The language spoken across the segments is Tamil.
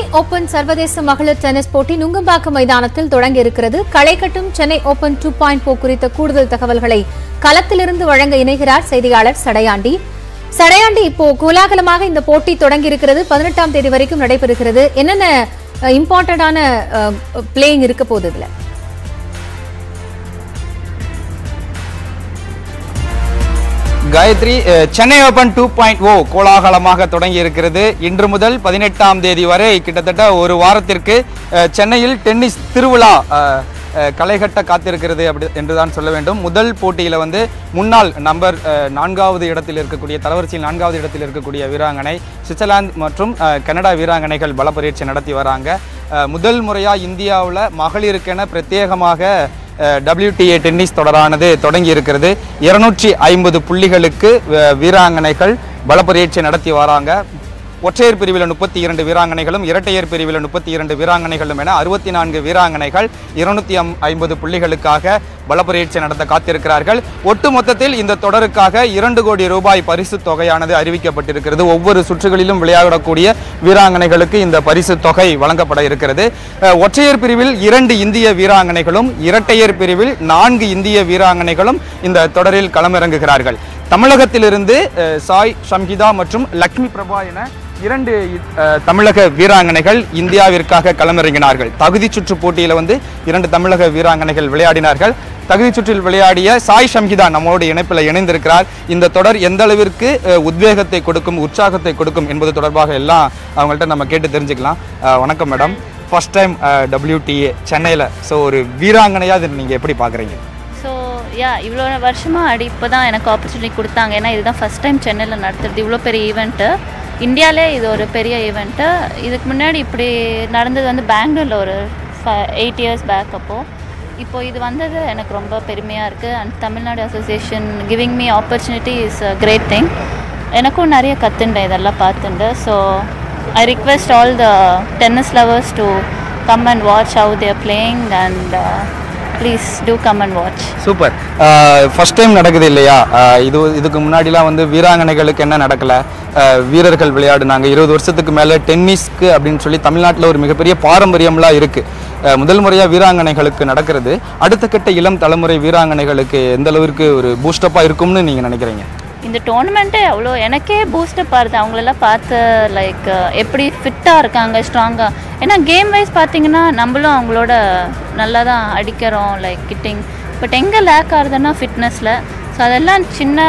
சென்னை ஓபன் சர்வதேச மகளிர் டென்னிஸ் போட்டி நுங்கம்பாக்கம் மைதானத்தில் தொடங்கி இருக்கிறது. களைகட்டும் சென்னை ஓபன் 2.0 குறித்த கூடுதல் தகவல்களை களத்திலிருந்து வழங்க இணைகிறார் செய்தியாளர் சடையாண்டி. இப்போ கோலாகலமாக இந்த போட்டி தொடங்கி இருக்கிறது. 18ஆம் தேதி வரைக்கும் நடைபெறுகிறது. என்னென்ன இம்பார்ட்டண்டான பிளேயிங் இருக்க போகுதுல? காயத்ரி, சென்னை ஓபன் 2.0 கோலாகலமாக தொடங்கி இருக்கிறது. இன்று முதல் 18ஆம் தேதி வரை கிட்டத்தட்ட ஒரு வாரத்திற்கு சென்னையில் டென்னிஸ் திருவிழா களைகட்ட காத்திருக்கிறது அப்படி என்றுதான் சொல்ல வேண்டும். முதல் போட்டியில் வந்து முன்னாள் நம்பர் 4வது இடத்தில் இருக்கக்கூடிய தரவரிசையில் 4வது இடத்தில் இருக்கக்கூடிய வீராங்கனை சுவிட்சர்லாந்து மற்றும் கனடா வீராங்கனைகள் பல பரீட்சை நடத்தி வராங்க. முதல் முறையாக இந்தியாவில் மகளிருக்கென பிரத்யேகமாக WTA டென்னிஸ் தொடரானது தொடங்கி இருக்கிறது. 250 புள்ளிகளுக்கு வீராங்கனைகள் பலப்பரீட்சை நடத்தி வராங்க. ஒற்றையர் பிரிவில் 32 வீராங்கனைகளும் இரட்டையர் பிரிவில் 32 வீராங்கனைகளும் என 64 வீராங்கனைகள் 250 புள்ளிகளுக்காக பலப்பரீட்சை நடத்த காத்திருக்கிறார்கள். ஒட்டுமொத்தத்தில் இந்த தொடருக்காக ₹2 கோடி பரிசு தொகையானது அறிவிக்கப்பட்டிருக்கிறது. ஒவ்வொரு சுற்றுகளிலும் விளையாடக்கூடிய வீராங்கனைகளுக்கு இந்த பரிசு தொகை வழங்கப்பட இருக்கிறது. ஒற்றையர் பிரிவில் 2 இந்திய வீராங்கனைகளும் இரட்டையர் பிரிவில் 4 இந்திய வீராங்கனைகளும் இந்த தொடரில் களமிறங்குகிறார்கள். தமிழகத்திலிருந்து சாய் சம்ஹிதா மற்றும் லக்ஷ்மி பிரபா என 2 தமிழக வீராங்கனைகள் இந்தியாவிற்காக களமிறங்கினார்கள். தகுதி சுற்று போட்டியில் வந்து 2 தமிழக வீராங்கனைகள் விளையாடினார்கள். தகுதி சுற்றில் விளையாடிய சாய் சம்ஹிதா நம்மளோட இணைப்பில் இணைந்திருக்கிறார். இந்த தொடர் எந்த அளவிற்கு உத்வேகத்தை கொடுக்கும், உற்சாகத்தை கொடுக்கும் என்பது தொடர்பாக எல்லாம் அவங்கள்ட்ட நம்ம கேட்டு தெரிஞ்சுக்கலாம். வணக்கம் மேடம். ஃபர்ஸ்ட் டைம் WTA சென்னையில், ஸோ ஒரு வீராங்கனையாக இது நீங்கள் எப்படி பார்க்குறீங்க? இவ்வளோ வருஷமாக இப்போ தான் எனக்கு ஆப்பர்ச்சுனிட்டி கொடுத்தாங்க. ஏன்னா இதுதான் ஃபஸ்ட் டைம் சென்னையில் நடத்துறது. இவ்வளோ பெரிய ஈவெண்ட்டு இந்தியாவிலே இது ஒரு பெரிய ஈவெண்ட்டு. இதுக்கு முன்னாடி இப்படி நடந்தது வந்து பெங்களூரில் ஒரு 8 years பேக். இப்போது இது வந்தது எனக்கு ரொம்ப பெருமையாக இருக்குது. And Tamil Nadu association giving me opportunity is a great thing. எனக்கும் நிறைய கற்றுண்டேன் இதெல்லாம் பார்த்துண்டு. So I request all the tennis lovers to come and watch how they're playing and please do come and watch. Super. First time நடக்குது இல்லையா? இதுக்கு முன்னாடிலாம் வந்து வீராங்கனைகளுக்கு என்ன நடக்கல, வீரர்கள் விளையாடுனாங்க. 20 வருஷத்துக்கு மேலே டென்னிஸ்க்கு அப்படின்னு சொல்லி தமிழ்நாட்டில் ஒரு மிகப்பெரிய பாரம்பரியம்லாம் இருக்குது. முதல் முறையாக வீராங்கனைகளுக்கு நடக்கிறது. அடுத்த கட்ட இளம் தலைமுறை வீராங்கனைகளுக்கு எந்த அளவுக்கு ஒரு பூஸ்டப்பாக இருக்கும்னு நீங்கள் நினைக்கிறீங்க? இந்த டோர்னமெண்ட்டே அவ்வளோ எனக்கே பூஸ்டப் ஆகுது. அவங்களெல்லாம் பார்த்து லைக் எப்படி ஃபிட்டாக இருக்காங்க, ஸ்ட்ராங்காக. ஏன்னா கேம் வைஸ் பார்த்திங்கன்னா நம்மளும் அவங்களோட நல்லா தான் அடிக்கிறோம், லைக் கிட்டிங். பட் எங்கே லேக் ஆகுதுன்னா ஃபிட்னஸில். ஸோ அதெல்லாம் சின்ன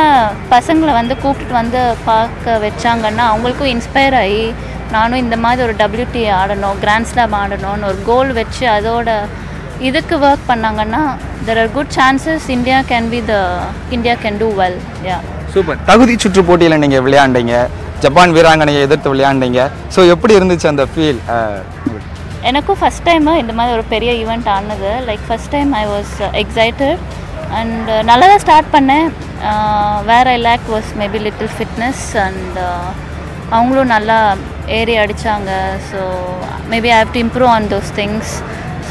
பசங்களை வந்து கூப்பிட்டு வந்து பார்க்க வச்சாங்கன்னா அவங்களுக்கும் இன்ஸ்பயர் ஆகி நானும் இந்த மாதிரி ஒரு WTA ஆடணும், கிராண்ட் ஸ்லாம் ஆடணும்னு ஒரு கோல் வச்சு அதோட இதுக்கு ஒர்க் பண்ணாங்கன்னா there are good chances India can do well. yeah. Super. தகுதி சுற்று போட்டியில் நீங்கள் விளையாண்டீங்க, ஜப்பான் வீராங்கனையை எதிர்த்து விளையாண்டீங்க. ஸோ எப்படி இருந்துச்சு அந்த ஃபீல்? எனக்கும் ஃபஸ்ட் டைமு இந்த மாதிரி ஒரு பெரிய ஈவெண்ட் ஆனது. Like first time I was excited and நல்லா தான் ஸ்டார்ட் பண்ணேன். Where I lag was maybe little fitness and அவங்களும் நல்லா ஏறி அடித்தாங்க. So maybe I have to improve on those things.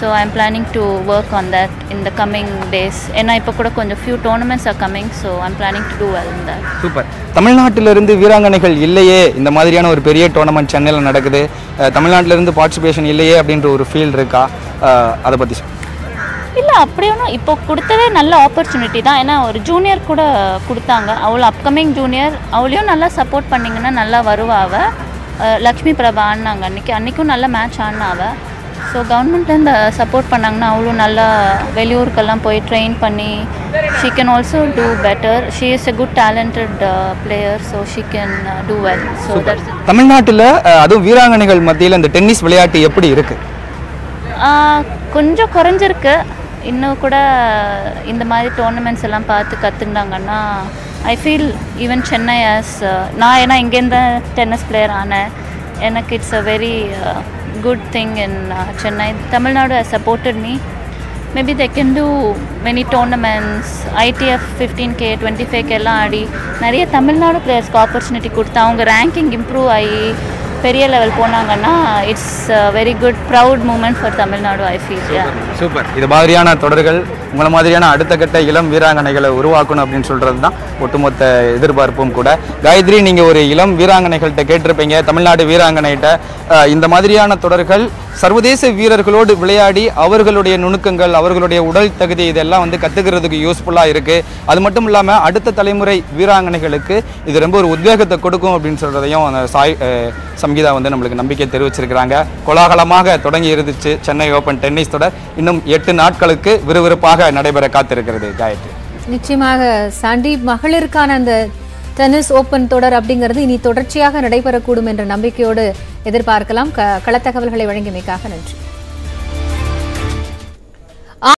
So I am planning to work on that in the coming days. ஏன்னா இப்போ கூட கொஞ்சம் few tournaments are coming, so I am planning to do well in that. Super. தமிழ்நாட்டிலிருந்து வீராங்கனைகள் இல்லையே, இந்த மாதிரியான ஒரு பெரிய டோர்னமெண்ட் சென்னையில் நடக்குது, தமிழ்நாட்டிலிருந்து பார்ட்டிசிபேஷன் இல்லையே அப்படின்ற ஒரு ஃபீல் இருக்கா? அதை பற்றி இல்லை, அப்படி ஒன்றும். இப்போ கொடுத்ததே நல்ல ஆப்பர்ச்சுனிட்டி தான். ஏன்னா ஒரு ஜூனியர் கூட கொடுத்தாங்க. அவள் அப்கமிங் ஜூனியர். அவளையும் நல்லா சப்போர்ட் பண்ணிங்கன்னா நல்லா வருவாவ. லக்ஷ்மி பிரபா ஆனாங்க அன்றைக்கும் நல்ல மேட்ச் ஆனாவ. ஸோ கவர்மெண்ட்லேருந்து சப்போர்ட் பண்ணாங்கன்னா அவ்வளோ நல்லா வெளியூருக்கெல்லாம் போய் ட்ரெயின் பண்ணி she can also do better. She is a good talented player. So she can do well. So தமிழ்நாட்டில் அதுவும் வீராங்கனைகள் மத்தியில் இந்த டென்னிஸ் விளையாட்டு எப்படி இருக்குது? கொஞ்சம் குறைஞ்சிருக்கு. இன்னும் கூட இந்த மாதிரி டோர்னமெண்ட்ஸ் எல்லாம் பார்த்து கற்றுக்கிட்டாங்கன்னா I feel even Chennai as நான் ஏன்னா இங்கேருந்து டென்னிஸ் பிளேயர் ஆனேன். எனக்கு it's a very good thing in Chennai. Tamil Nadu has supported me. Maybe they can do many tournaments. ITF 15K 25K எல்லாம் ஆடி நிறைய தமிழ்நாடு பிளேயர்ஸ்க்கு ஆப்பர்ச்சுனிட்டி கொடுத்து அவங்க ரேங்கிங் இம்ப்ரூவ் ஆகி பெரிய லெவல் போனாங்கன்னா it's very good proud moment for Tamil Nadu I feel. Super. இது மாதிரியான தொடர்கள் உங்களை மாதிரியான அடுத்த கட்ட இளம் வீராங்கனைகளை உருவாக்கணும் அப்படின்னு சொல்கிறது தான் ஒட்டுமொத்த எதிர்பார்ப்பும் கூட. காயத்ரி, நீங்கள் ஒரு இளம் வீராங்கனைகள்கிட்ட கேட்டிருப்பீங்க, தமிழ்நாடு வீராங்கனைகிட்ட இந்த மாதிரியான தொடர்கள் சர்வதேச வீரர்களோடு விளையாடி அவர்களுடைய நுணுக்கங்கள் அவர்களுடைய உடல் தகுதி இதெல்லாம் வந்து கற்றுக்கிறதுக்கு யூஸ்ஃபுல்லாக இருக்குது, அது மட்டும் இல்லாமல் அடுத்த தலைமுறை வீராங்கனைகளுக்கு இது ரொம்ப ஒரு உத்வேகத்தை கொடுக்கும் அப்படின்னு சொல்கிறதையும் சாய் சம்ஹிதா வந்து நம்மளுக்கு நம்பிக்கை தெரிவிச்சிருக்கிறாங்க. கோலாகலமாக தொடங்கி இருந்துச்சு சென்னை ஓப்பன் டென்னிஸ் தொடர், இன்னும் 8 நாட்களுக்கு விறுவிறுப்பாக நடைபெற காத்திருக்கிறது. காயத்ரி, நிச்சயமாக சாண்டி, மகளிருக்கான அந்த டென்னிஸ் ஓப்பன் தொடர் அப்படிங்கிறது இனி தொடர்ச்சியாக நடைபெறக்கூடும் என்ற நம்பிக்கையோடு எதிர்பார்க்கலாம். களத்தகவல்களை வழங்கியமைக்காக நன்றி.